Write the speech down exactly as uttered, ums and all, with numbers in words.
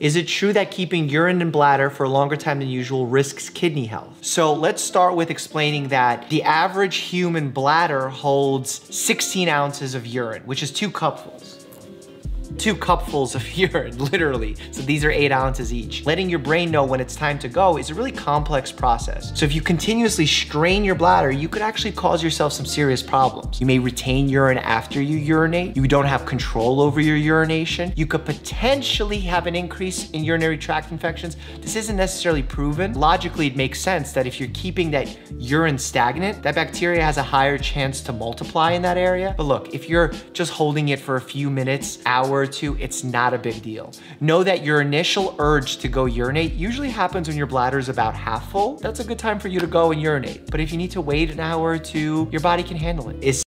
Is it true that keeping urine and bladder for a longer time than usual risks kidney health? So let's start with explaining that the average human bladder holds sixteen ounces of urine, which is two cupfuls. Two cupfuls of urine, literally. So these are eight ounces each. Letting your brain know when it's time to go is a really complex process. So if you continuously strain your bladder, you could actually cause yourself some serious problems. You may retain urine after you urinate. You don't have control over your urination. You could potentially have an increase in urinary tract infections. This isn't necessarily proven. Logically, it makes sense that if you're keeping that urine stagnant, that bacteria has a higher chance to multiply in that area. But look, if you're just holding it for a few minutes, hours, to, it's not a big deal. Know that your initial urge to go urinate usually happens when your bladder is about half full. That's a good time for you to go and urinate. But if you need to wait an hour or two, your body can handle it. Is